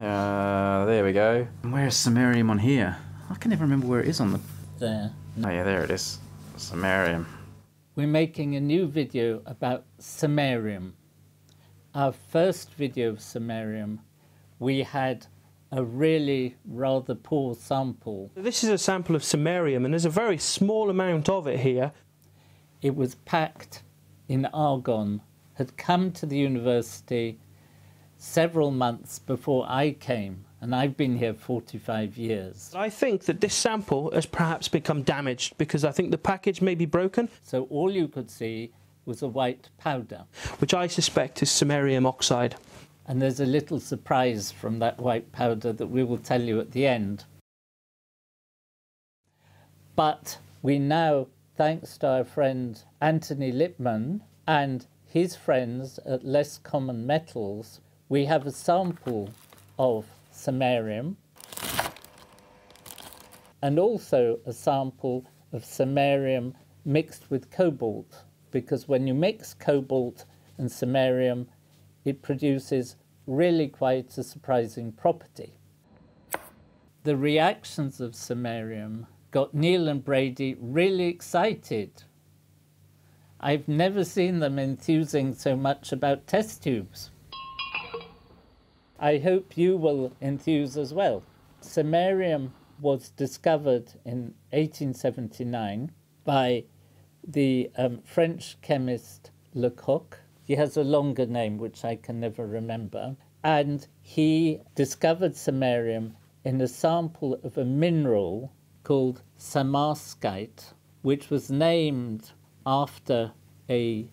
There we go. Where is samarium on here? I can never remember where it is on the... There. Oh yeah, there it is. Samarium. We're making a new video about samarium. Our first video of samarium, we had a really rather poor sample. This is a sample of samarium, and there's a very small amount of it here. It was packed in argon, had come to the university several months before I came, and I've been here 45 years. I think that this sample has perhaps become damaged because I think the package may be broken. So all you could see was a white powder, which I suspect is samarium oxide. And there's a little surprise from that white powder that we will tell you at the end. But we now, thanks to our friend Anthony Lipman and his friends at Less Common Metals, we have a sample of samarium and also a sample of samarium mixed with cobalt, because when you mix cobalt and samarium, it produces really quite a surprising property. The reactions of samarium got Neil and Brady really excited. I've never seen them enthusing so much about test tubes. I hope you will enthuse as well. Samarium was discovered in 1879 by the French chemist Lecoq. He has a longer name, which I can never remember. And he discovered samarium in a sample of a mineral called samarskite, which was named after a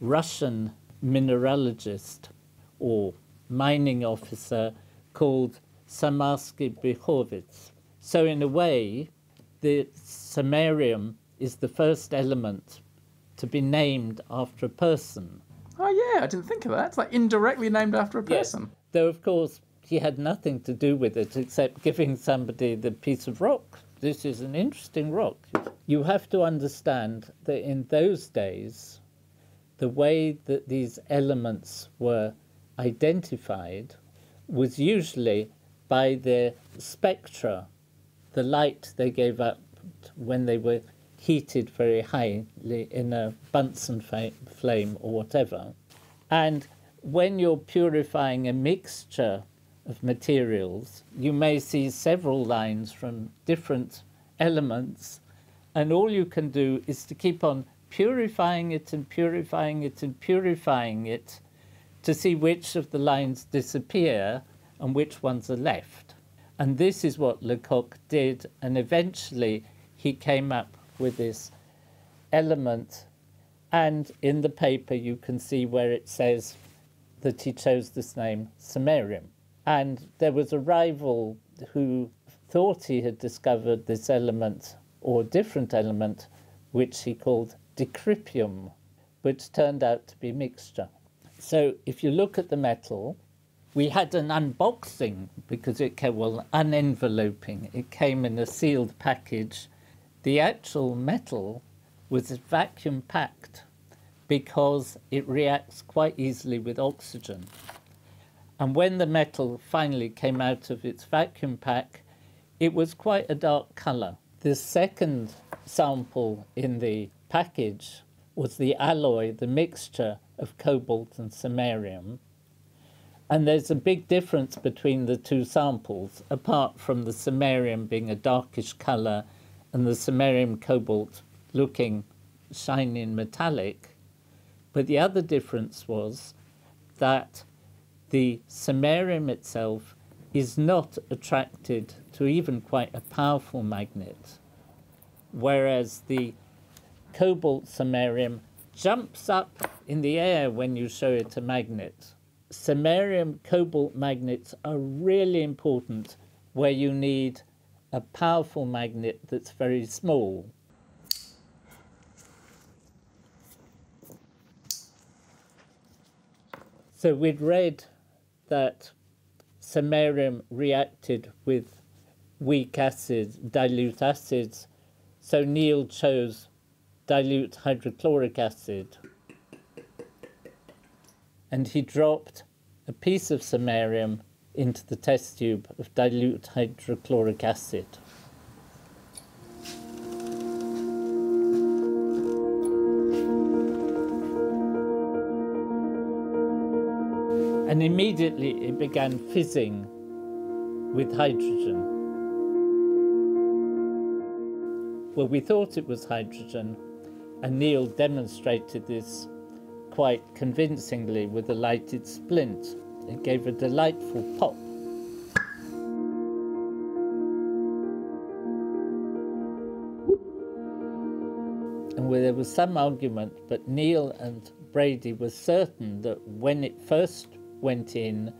Russian mineralogist or mining officer called Samarsky Bichovitz. So in a way, the samarium is the first element to be named after a person. Oh yeah, I didn't think of that. It's like indirectly named after a person. Yes. Though of course he had nothing to do with it except giving somebody the piece of rock. This is an interesting rock. You have to understand that in those days, the way that these elements were identified was usually by their spectra, the light they gave up when they were heated very highly in a Bunsen flame or whatever. And when you're purifying a mixture of materials, you may see several lines from different elements, and all you can do is to keep on purifying it and purifying it and purifying it to see which of the lines disappear and which ones are left. And this is what Lecoq did, and eventually he came up with this element, and in the paper you can see where it says that he chose this name, samarium. And there was a rival who thought he had discovered this element, or different element, which he called decrypium, which turned out to be mixture. So if you look at the metal, we had an unboxing because it came, well, unenveloping. It came in a sealed package. The actual metal was vacuum packed because it reacts quite easily with oxygen. And when the metal finally came out of its vacuum pack, it was quite a dark colour. The second sample in the package was the alloy, the mixture of cobalt and samarium. And there's a big difference between the two samples, apart from the samarium being a darkish colour and the samarium cobalt looking shiny and metallic. But the other difference was that the samarium itself is not attracted to even quite a powerful magnet, whereas the cobalt samarium jumps up in the air when you show it a magnet. Samarium cobalt magnets are really important where you need a powerful magnet that's very small. So we'd read that samarium reacted with weak acids, dilute acids, so Neil chose dilute hydrochloric acid. And he dropped a piece of samarium into the test tube of dilute hydrochloric acid. And immediately it began fizzing with hydrogen. Well, we thought it was hydrogen, and Neil demonstrated this quite convincingly with a lighted splint. It gave a delightful pop. And where there was some argument, but Neil and Brady were certain that when it first went in,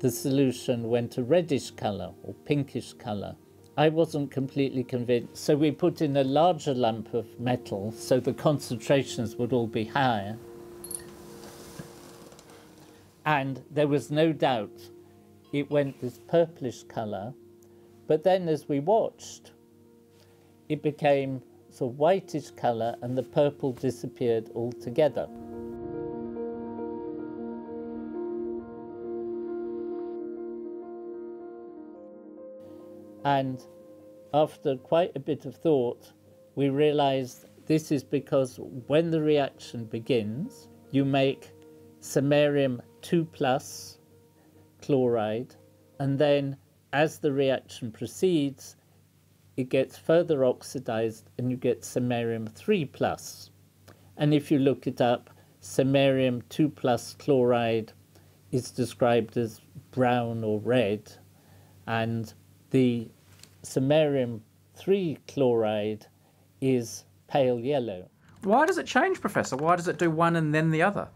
the solution went a reddish colour or pinkish colour. I wasn't completely convinced, so we put in a larger lump of metal so the concentrations would all be higher. And there was no doubt it went this purplish colour, but then as we watched, it became sort of whitish colour and the purple disappeared altogether. And after quite a bit of thought, we realized this is because when the reaction begins, you make samarium 2+ chloride, and then as the reaction proceeds, it gets further oxidized and you get samarium 3+. And if you look it up, samarium 2+ chloride is described as brown or red, and the samarium 3 chloride is pale yellow. Why does it change, Professor? Why does it do one and then the other?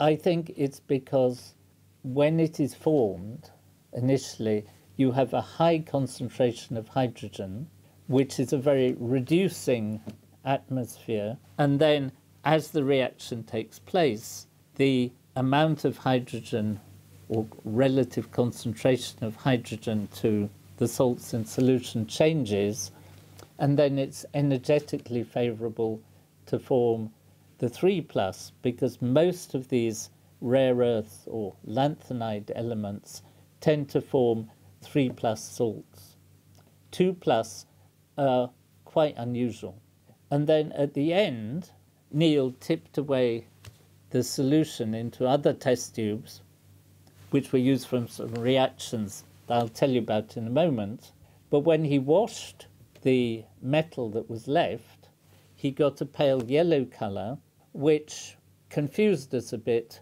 I think it's because when it is formed, initially, you have a high concentration of hydrogen, which is a very reducing atmosphere. And then as the reaction takes place, the amount of hydrogen or relative concentration of hydrogen to the salts in solution changes, and then it's energetically favourable to form the 3+, because most of these rare earths or lanthanide elements tend to form 3+ salts. 2+ are quite unusual. And then at the end, Neil tipped away the solution into other test tubes, which were used from some reactions I'll tell you about in a moment. But when he washed the metal that was left, he got a pale yellow colour, which confused us a bit,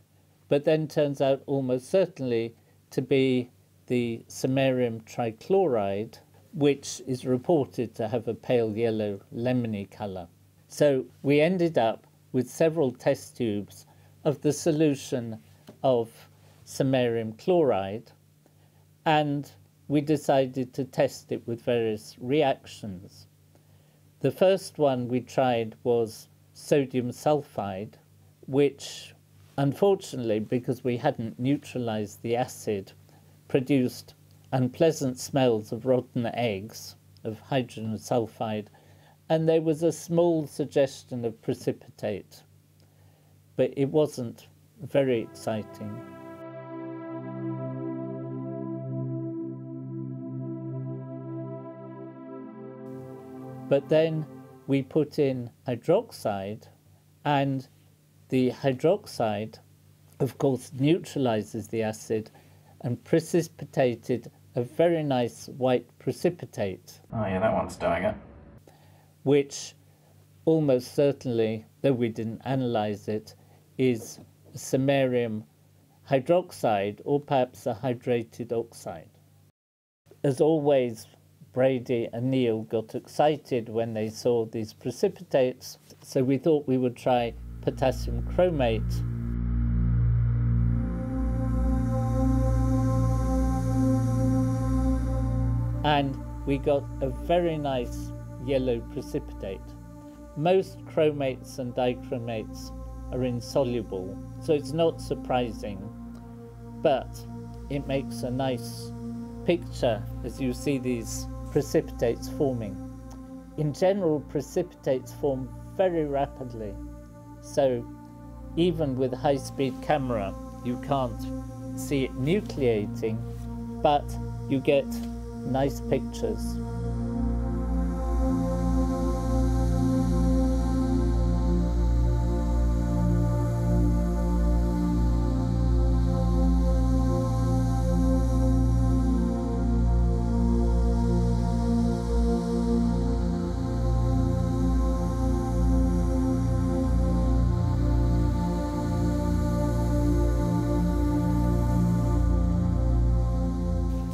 but then turns out almost certainly to be the samarium trichloride, which is reported to have a pale yellow lemony colour. So we ended up with several test tubes of the solution of samarium chloride, and we decided to test it with various reactions. The first one we tried was sodium sulfide, which unfortunately, because we hadn't neutralized the acid, produced unpleasant smells of rotten eggs, of hydrogen sulfide, and there was a small suggestion of precipitate, but it wasn't very exciting. But then we put in hydroxide, and the hydroxide, of course, neutralizes the acid and precipitated a very nice white precipitate. Oh yeah, that one's doing it. Which almost certainly, though we didn't analyze it, is samarium hydroxide or perhaps a hydrated oxide. As always, Brady and Neil got excited when they saw these precipitates, so we thought we would try potassium chromate. And we got a very nice yellow precipitate. Most chromates and dichromates are insoluble, so it's not surprising, but it makes a nice picture as you see these precipitates forming. In general, precipitates form very rapidly, so even with a high-speed camera you can't see it nucleating, but you get nice pictures.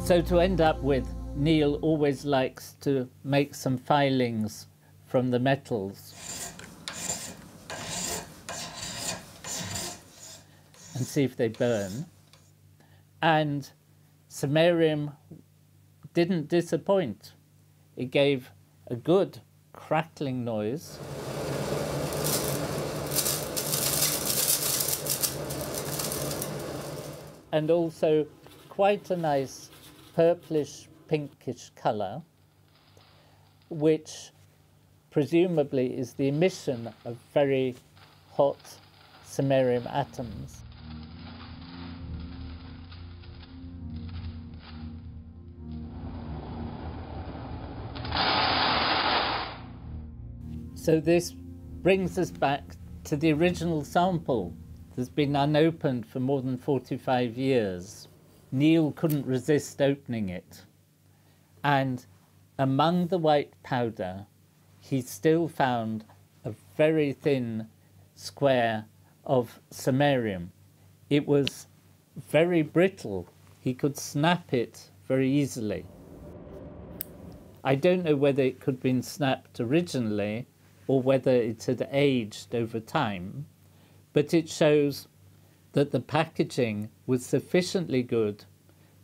So to end up with, Neil always likes to make some filings from the metals and see if they burn. And samarium didn't disappoint. It gave a good crackling noise. And also quite a nice purplish, pinkish colour, which presumably is the emission of very hot samarium atoms. So this brings us back to the original sample that's been unopened for more than 45 years. Neil couldn't resist opening it, and among the white powder he still found a very thin square of samarium. It was very brittle. He could snap it very easily. I don't know whether it could have been snapped originally or whether it had aged over time, but it shows that the packaging was sufficiently good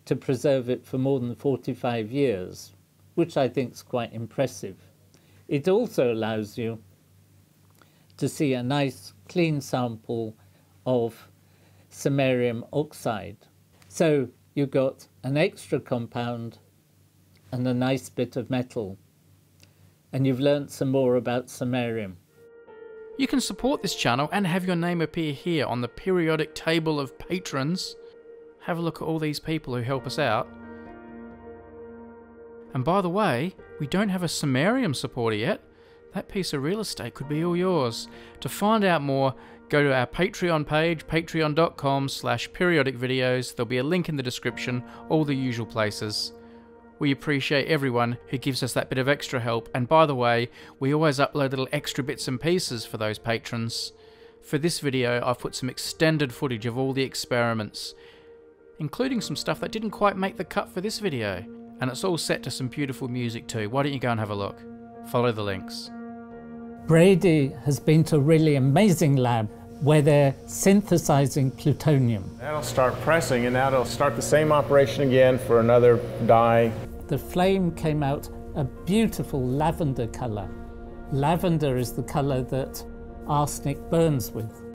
to preserve it for more than 45 years, which I think is quite impressive. It also allows you to see a nice clean sample of samarium oxide. So you've got an extra compound and a nice bit of metal, and you've learnt some more about samarium. You can support this channel and have your name appear here on the periodic table of patrons. Have a look at all these people who help us out. And by the way, we don't have a samarium supporter yet. That piece of real estate could be all yours. To find out more, go to our Patreon page, patreon.com/periodicvideos. There'll be a link in the description, all the usual places. We appreciate everyone who gives us that bit of extra help, and by the way, we always upload little extra bits and pieces for those patrons. For this video, I've put some extended footage of all the experiments, including some stuff that didn't quite make the cut for this video, and it's all set to some beautiful music too. Why don't you go and have a look? Follow the links. Brady has been to a really amazing lab where they're synthesizing plutonium. That'll start pressing, and that'll start the same operation again for another dye. The flame came out a beautiful lavender color. Lavender is the color that arsenic burns with.